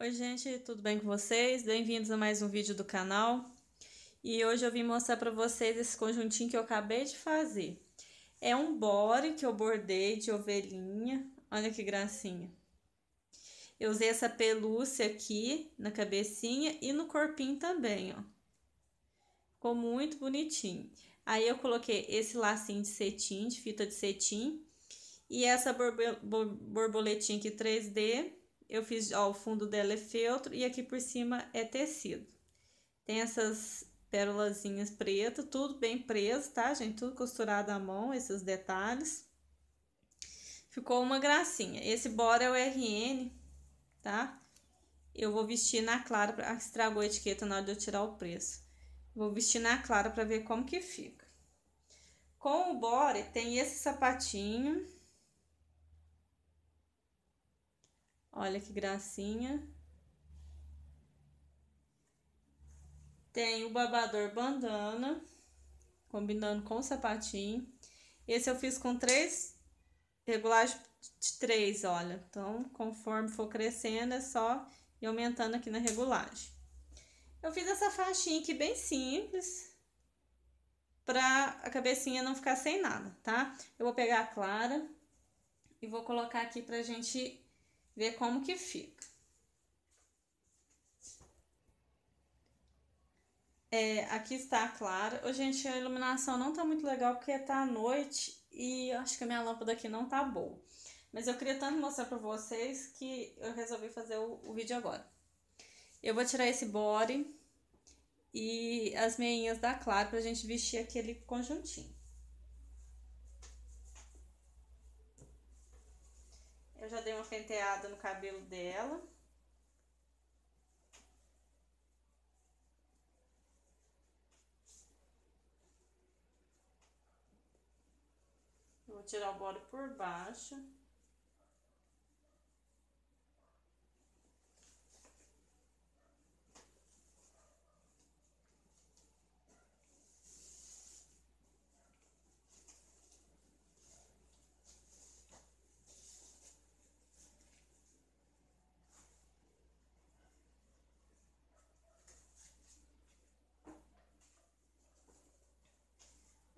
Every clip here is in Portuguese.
Oi gente, tudo bem com vocês? Bem-vindos a mais um vídeo do canal. E hoje eu vim mostrar pra vocês esse conjuntinho que eu acabei de fazer. É um body que eu bordei de ovelhinha, olha que gracinha. Eu usei essa pelúcia aqui na cabecinha e no corpinho também, ó. Ficou muito bonitinho. Aí eu coloquei esse lacinho de cetim, de fita de cetim. E essa borboletinha aqui 3D. Eu fiz, ó, o fundo dela é feltro e aqui por cima é tecido. Tem essas pérolazinhas pretas, tudo bem preso, tá, gente? Tudo costurado à mão, esses detalhes. Ficou uma gracinha. Esse body é o RN, tá? Eu vou vestir na clara, estragou a etiqueta na hora de eu tirar o preço. Vou vestir na clara pra ver como que fica. Com o body tem esse sapatinho. Olha que gracinha. Tem o babador bandana, combinando com o sapatinho. Esse eu fiz com três, regulagem de 3, olha. Então, conforme for crescendo, é só ir aumentando aqui na regulagem. Eu fiz essa faixinha aqui bem simples, pra a cabecinha não ficar sem nada, tá? Eu vou pegar a clara e vou colocar aqui pra gente ver como que fica. Aqui está a clara. Ô, gente, a iluminação não tá muito legal porque tá à noite e eu acho que a minha lâmpada aqui não tá boa. Mas eu queria tanto mostrar pra vocês que eu resolvi fazer o vídeo agora. Eu vou tirar esse body e as meinhas da clara pra gente vestir aquele conjuntinho. Eu já dei uma penteada no cabelo dela. Eu vou tirar o body por baixo.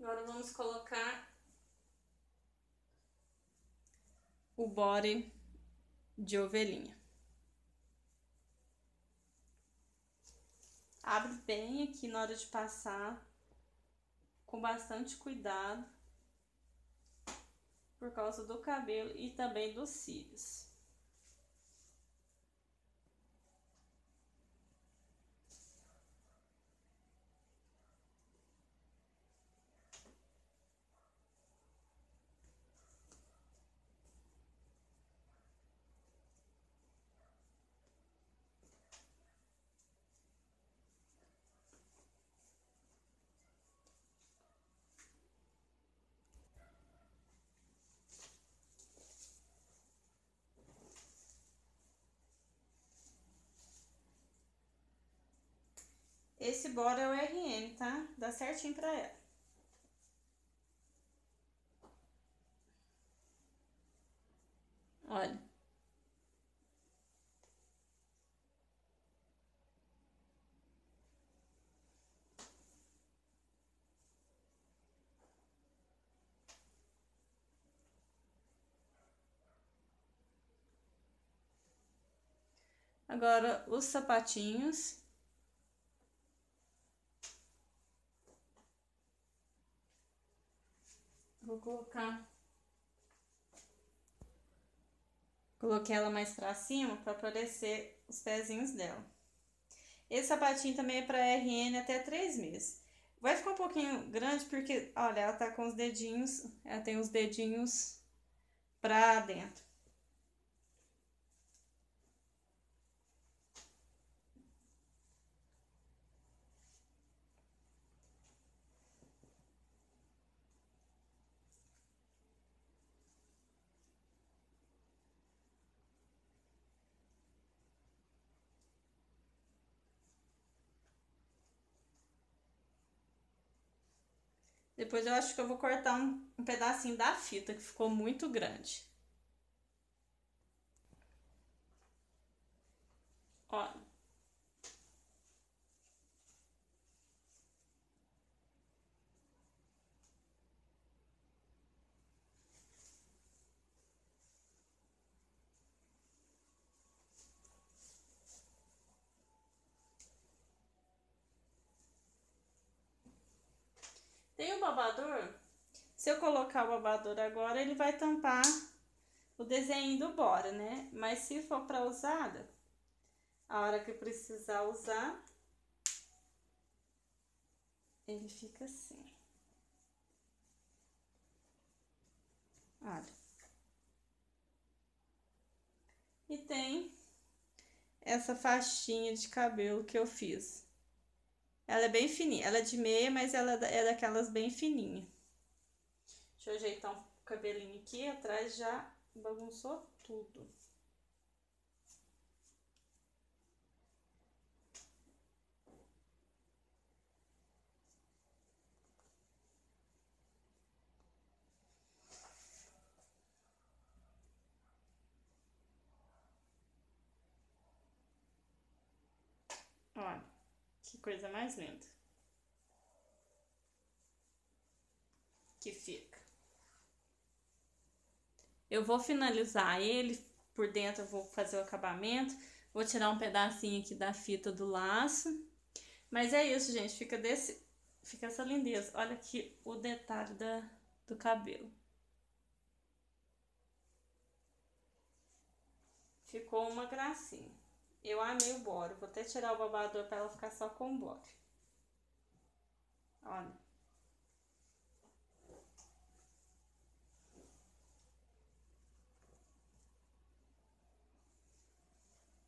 Agora vamos colocar o body de ovelhinha. Abre bem aqui na hora de passar, com bastante cuidado, por causa do cabelo e também dos cílios. Esse body é o RN, tá? Dá certinho pra ela. Olha. Agora, os sapatinhos. Vou colocar, coloquei ela mais pra cima pra aparecer os pezinhos dela. Esse sapatinho também é pra RN até 3 meses. Vai ficar um pouquinho grande porque, olha, ela tá com os dedinhos, ela tem os dedinhos pra dentro. Depois eu acho que eu vou cortar um pedacinho da fita, que ficou muito grande. Ó. Tem o babador. Se eu colocar o babador agora, ele vai tampar o desenho do bora, né? Mas se for para usada, a hora que precisar usar, ele fica assim. Olha. E tem essa faixinha de cabelo que eu fiz. Ela é bem fininha, ela é de meia, mas ela é daquelas bem fininha. Deixa eu ajeitar um cabelinho aqui, atrás já bagunçou tudo. Olha. Que coisa mais linda que fica. Eu vou finalizar ele por dentro, eu vou fazer o acabamento, vou tirar um pedacinho aqui da fita do laço. Mas é isso, gente, fica essa lindeza. Olha aqui o detalhe do cabelo. Ficou uma gracinha. Eu amei o bora. Vou até tirar o babador para ela ficar só com o bora. Olha.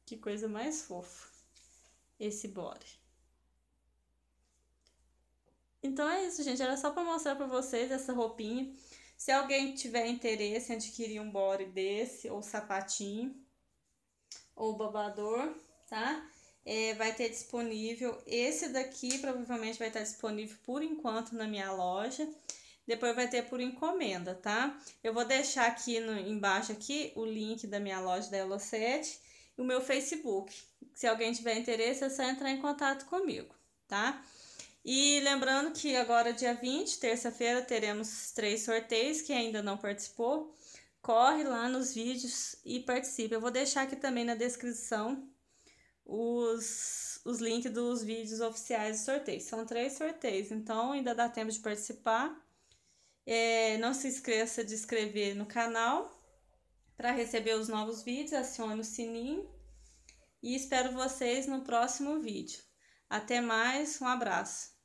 Que coisa mais fofa esse bora. Então é isso, gente. Era só para mostrar para vocês essa roupinha. Se alguém tiver interesse em adquirir um bora desse ou sapatinho, ou babador, tá? Vai ter disponível esse daqui, provavelmente vai estar disponível por enquanto na minha loja. Depois vai ter por encomenda, tá? Eu vou deixar aqui embaixo aqui o link da minha loja da ELO 7 e o meu Facebook. Se alguém tiver interesse, é só entrar em contato comigo, tá? E lembrando que agora dia 20, terça-feira, teremos 3 sorteios, quem ainda não participou, corre lá nos vídeos e participe. Eu vou deixar aqui também na descrição os links dos vídeos oficiais de sorteios. São 3 sorteios, então ainda dá tempo de participar. Não se esqueça de inscrever no canal para receber os novos vídeos, acione o sininho e espero vocês no próximo vídeo. Até mais, um abraço!